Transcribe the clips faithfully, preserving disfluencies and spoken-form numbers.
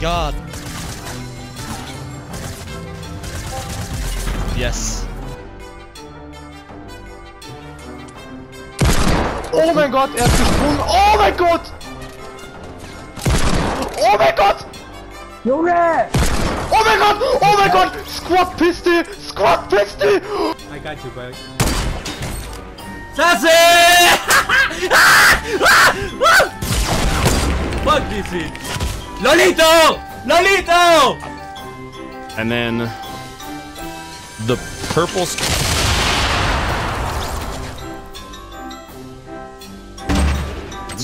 god. Yes. Oh mein Gott, er ist gesprungen. Oh mein Gott! Oh mein Gott! Junge! Oh mein Gott! Oh mein Gott! Squad Pistol! Squad Pistol! I got you, bro. That's it! Fuck this shit! Lolito! Lolito! And then the purple.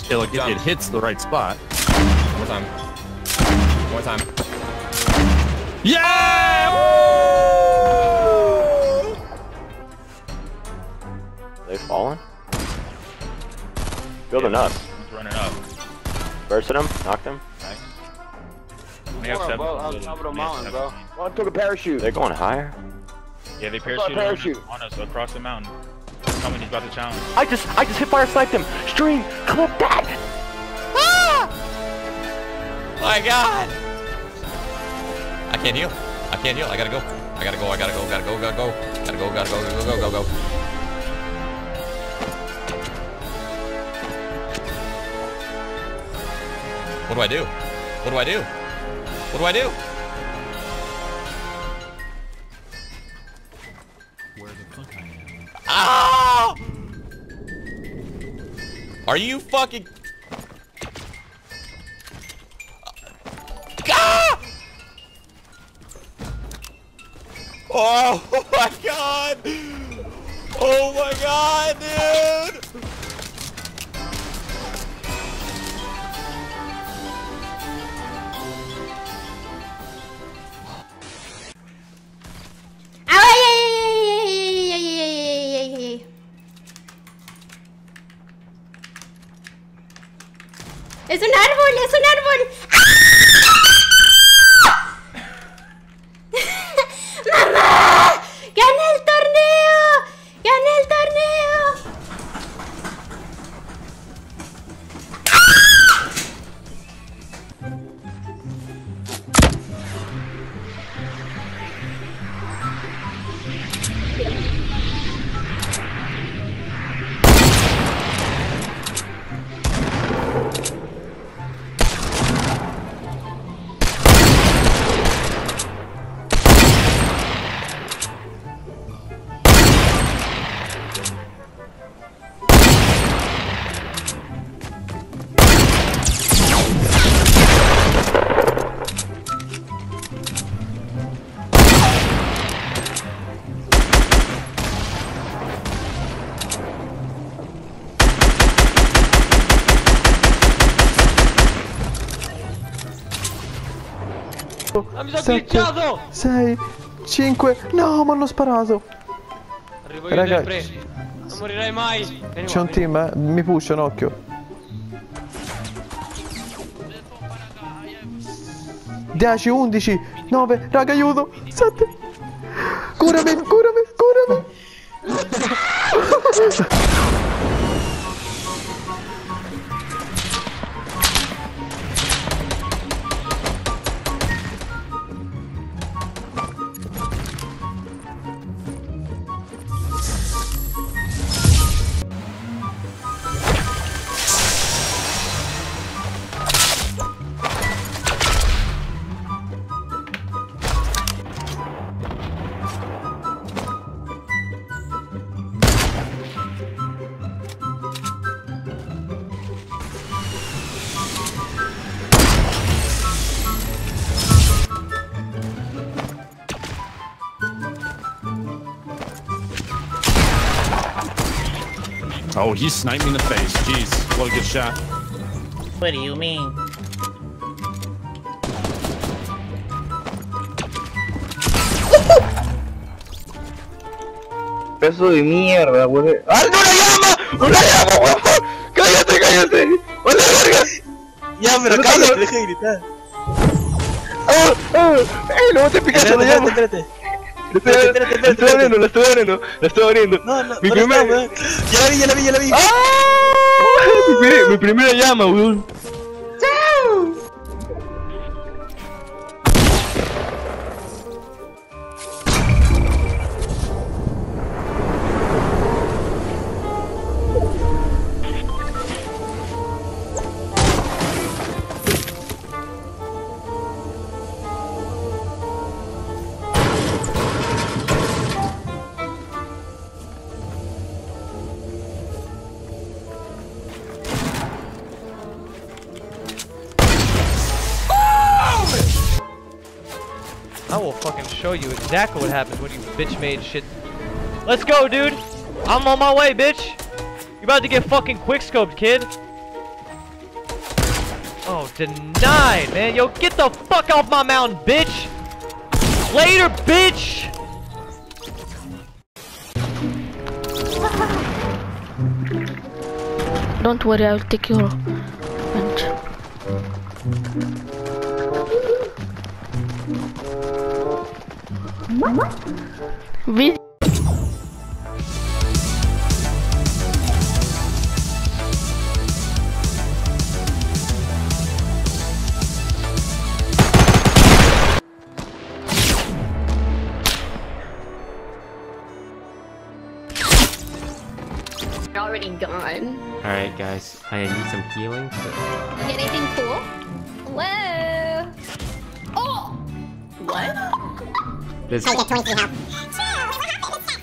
It, like, it hits the right spot. One more time. One more time. Yeah! Woo! Are they falling? Building yeah, up. He's running up. Bursted him. Knocked him. Nice. We have seven. Bro, I was over the mountain, bro. One took a parachute. They're going higher. Yeah, they parachuted parachute. on us across the mountain. Coming, he's about to challenge. I just, I just hit fire sniped him. Stream, clip that. Ah! My God. I can't heal. I can't heal. I gotta go. I gotta go. I gotta go. Gotta go. Gotta go. Gotta go. Gotta go. Gotta go. Go. Go. Go. What do I do? What do I do? What do I do? Oh! Are you fucking? Ah! Oh my god! Oh my god, dude! ¡Es un árbol! ¡Es un árbol! ¡Ah! ¡Mamá! ¡Gané el torneo! ¡Gané el torneo! ¡Ah! sette, sei, cinque. No, mi hanno sparato. Arrivo io. Ragazzi, non morirai mai. C'è un team, eh? Mi pusha un occhio. dieci, undici, nove. Raga, aiuto. sette. Curami, curami, curami. Oh, he sniped me in the face. Jeez, what a good shot. What do you mean? Peso de mierda, boludo. ¡Algo, una llama! ¡Una llama, huevón! ¡Cállate, cállate! ¡Hola, verga! Ya, pero no, cállate, no, deja de gritar. ¡Oh, oh! ¡Ey, no te picaste la llama! Espérate, la estoy abriendo, la estoy abriendo, la estoy abriendo. No, no, mi no primera... está, ya la vi, ya la vi, ya la vi. ¡Oh! Mi, mi primera llama, weón. ¡Chao! show you exactly what happens when you bitch made shit. Let's go, dude. I'm on my way, bitch. You're about to get fucking quickscoped, kid. Oh, denied, man. Yo, get the fuck off my mountain, bitch. Later, bitch. Don't worry, I'll take your bench. We already gone. Alright guys, I need some healing. So... You get anything cool? Whoa! Oh! What? This I get twenty-three health. Oh! And I get twenty-three.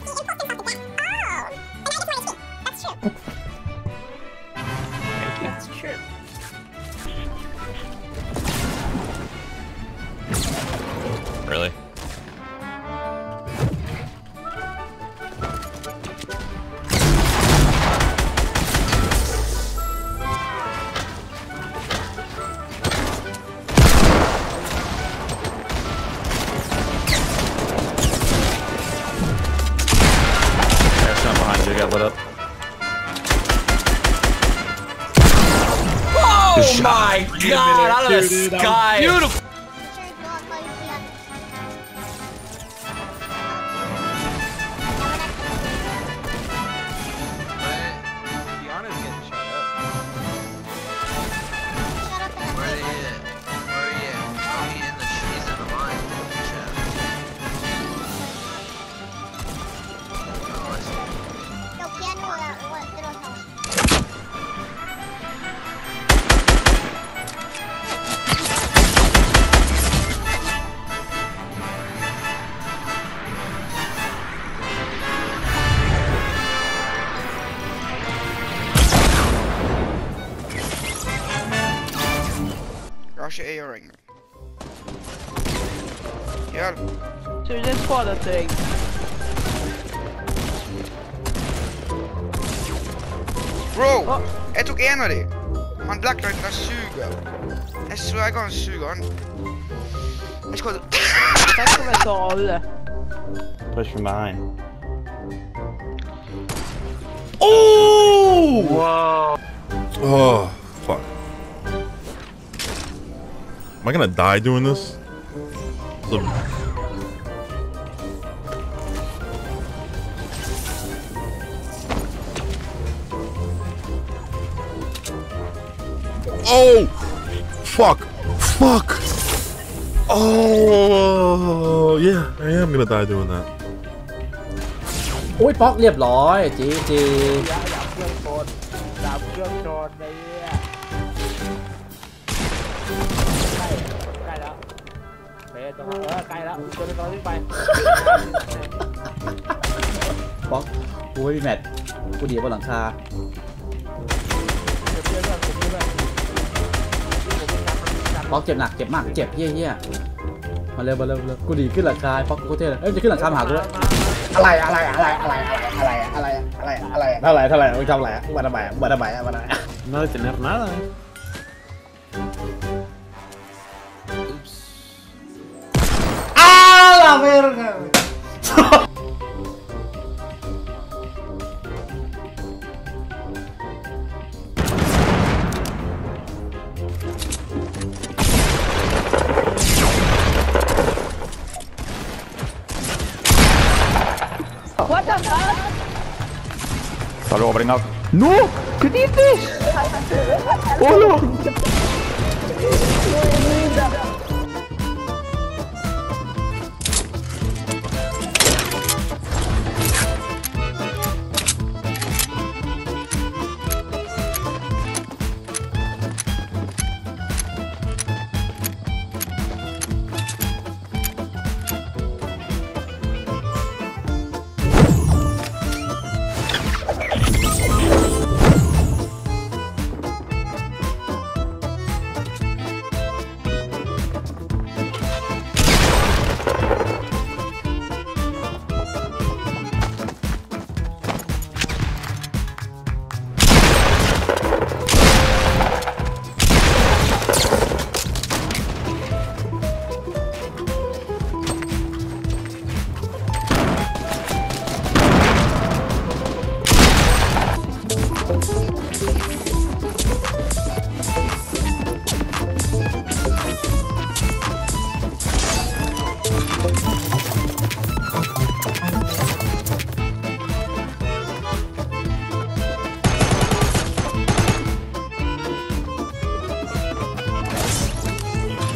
That's true. That's true. Really? What up? Oh shot. My god, out of the sky! Beautiful! Kiana's getting shot up. Where are you? Where are you? Where are you in the trees in the mine? Oh, I see. Earring. Yeah. So just for the thing. Bro, oh. Jag tog en av det. Han blacklightar suger. Jag svär jag kan suga han. Jag ska... Tack för att ta av det. Push from behind. Oh! Wow. Oh, fuck. Am I gonna die doing this? So oh! Fuck! Fuck! Oh! Yeah, I am gonna die doing that. Oi, pop, เรียบร้อย จี จี ดับเครื่องโคตร ดับเครื่องโคตรเลย บ็อกโอ้ยแมทกูดีกว่าหลังคา verga. What the fuck? Salut, bring up. No! Que dices? Oh no.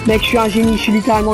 Mec, je suis un génie, je suis littéralement...